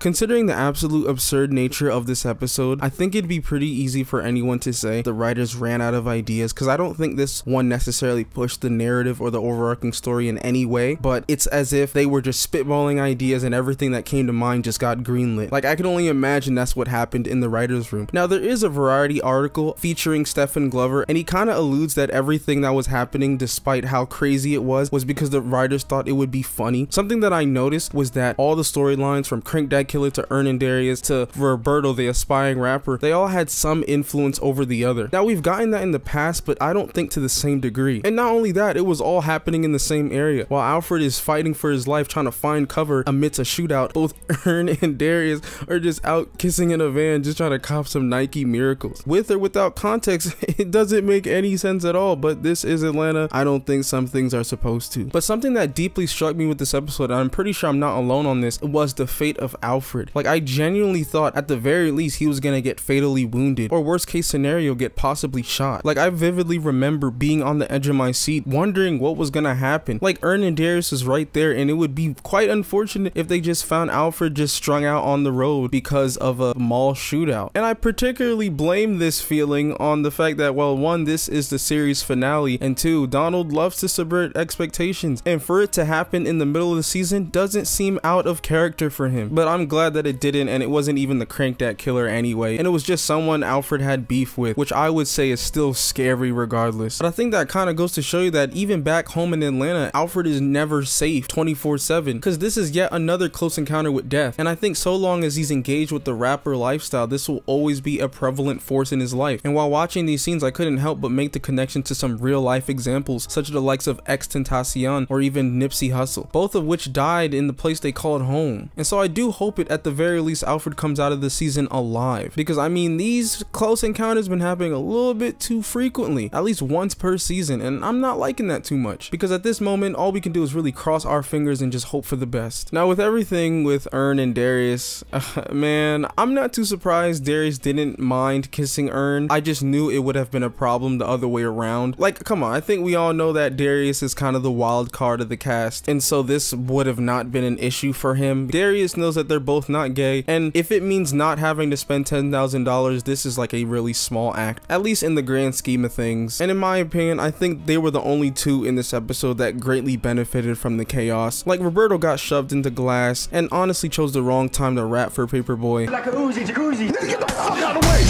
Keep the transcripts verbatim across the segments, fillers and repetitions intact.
Considering the absolute absurd nature of this episode, I think it'd be pretty easy for anyone to say the writers ran out of ideas, because I don't think this one necessarily pushed the narrative or the overarching story in any way, but it's as if they were just spitballing ideas and everything that came to mind just got greenlit. Like, I can only imagine that's what happened in the writer's room. Now, there is a Variety article featuring Stephen Glover, and he kind of alludes that everything that was happening, despite how crazy it was, was because the writers thought it would be funny. Something that I noticed was that all the storylines from Crank Dat Killer to Earn and Darius to Roberto, the aspiring rapper, they all had some influence over the other. Now, we've gotten that in the past, but I don't think to the same degree. And not only that, it was all happening in the same area. While Alfred is fighting for his life trying to find cover amidst a shootout, both Earn and Darius are just out kissing in a van just trying to cop some Nike miracles. With or without context, it doesn't make any sense at all, but this is Atlanta. I don't think some things are supposed to. But something that deeply struck me with this episode, and I'm pretty sure I'm not alone on this, was the fate of Alfred. Alfred. Like, I genuinely thought at the very least he was gonna get fatally wounded, or worst case scenario, get possibly shot. Like, I vividly remember being on the edge of my seat wondering what was gonna happen. Like, Earn and Darius is right there, and it would be quite unfortunate if they just found Alfred just strung out on the road because of a mall shootout. And I particularly blame this feeling on the fact that, well, one, this is the series finale, and two, Donald loves to subvert expectations, and for it to happen in the middle of the season doesn't seem out of character for him. But I'm glad that it didn't, and it wasn't even the Crank Dat Killer anyway, and it was just someone Alfred had beef with, which I would say is still scary regardless. But I think that kind of goes to show you that even back home in Atlanta, Alfred is never safe twenty-four seven, because this is yet another close encounter with death. And I think so long as he's engaged with the rapper lifestyle, this will always be a prevalent force in his life. And while watching these scenes, I couldn't help but make the connection to some real life examples, such as the likes of X Tentacion or even Nipsey Hussle, both of which died in the place they called home. And so I do hope it at the very least Alfred comes out of the season alive, because I mean, these close encounters have been happening a little bit too frequently, at least once per season, and I'm not liking that too much, because at this moment all we can do is really cross our fingers and just hope for the best. Now, with everything with Earn and Darius, uh, man, I'm not too surprised Darius didn't mind kissing Earn. I just knew it would have been a problem the other way around. Like, come on, I think we all know that Darius is kind of the wild card of the cast, and so this would have not been an issue for him. Darius knows that they're both not gay, and if it means not having to spend ten thousand dollars, this is like a really small act, at least in the grand scheme of things. And in my opinion, I think they were the only two in this episode that greatly benefited from the chaos. Like, Roberto got shoved into glass and honestly chose the wrong time to rap for Paperboy. Like a Uzi, Jacuzzi. Get the fuck out of the way.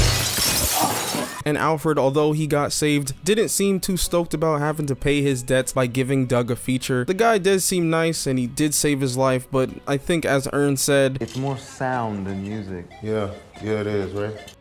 And Alfred, although he got saved, didn't seem too stoked about having to pay his debts by giving Doug a feature. The guy did seem nice, and he did save his life, but I think as Earn said, it's more sound than music. Yeah, yeah it is, right?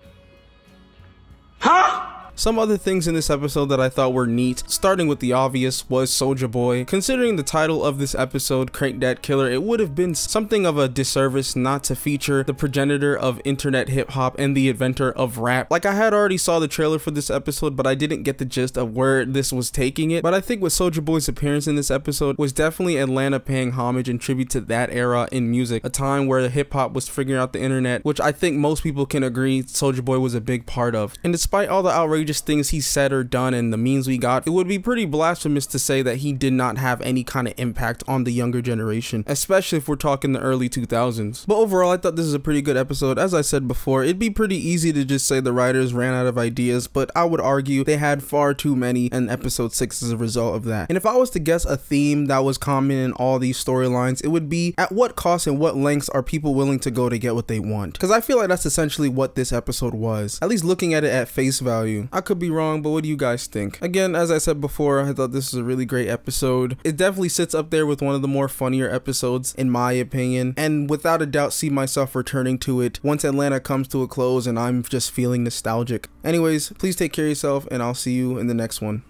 Huh? Some other things in this episode that I thought were neat, starting with the obvious, was Soulja Boy. Considering the title of this episode, Crank Dat Killer, it would have been something of a disservice not to feature the progenitor of internet hip-hop and the inventor of rap. Like, I had already saw the trailer for this episode, but I didn't get the gist of where this was taking it. But I think with Soulja Boy's appearance in this episode was definitely Atlanta paying homage and tribute to that era in music, a time where hip-hop was figuring out the internet, which I think most people can agree Soulja Boy was a big part of. And despite all the outrageous just things he said or done and the memes we got, it would be pretty blasphemous to say that he did not have any kind of impact on the younger generation, especially if we're talking the early two thousands. But overall, I thought this is a pretty good episode. As I said before, it'd be pretty easy to just say the writers ran out of ideas, but I would argue they had far too many, and episode six is a result of that. And if I was to guess a theme that was common in all these storylines, it would be at what cost and what lengths are people willing to go to get what they want, because I feel like that's essentially what this episode was, at least looking at it at face value. I could be wrong, but what do you guys think? Again, as I said before, I thought this was a really great episode. It definitely sits up there with one of the more funnier episodes, in my opinion, and without a doubt see myself returning to it once Atlanta comes to a close and I'm just feeling nostalgic. Anyways, please take care of yourself, and I'll see you in the next one.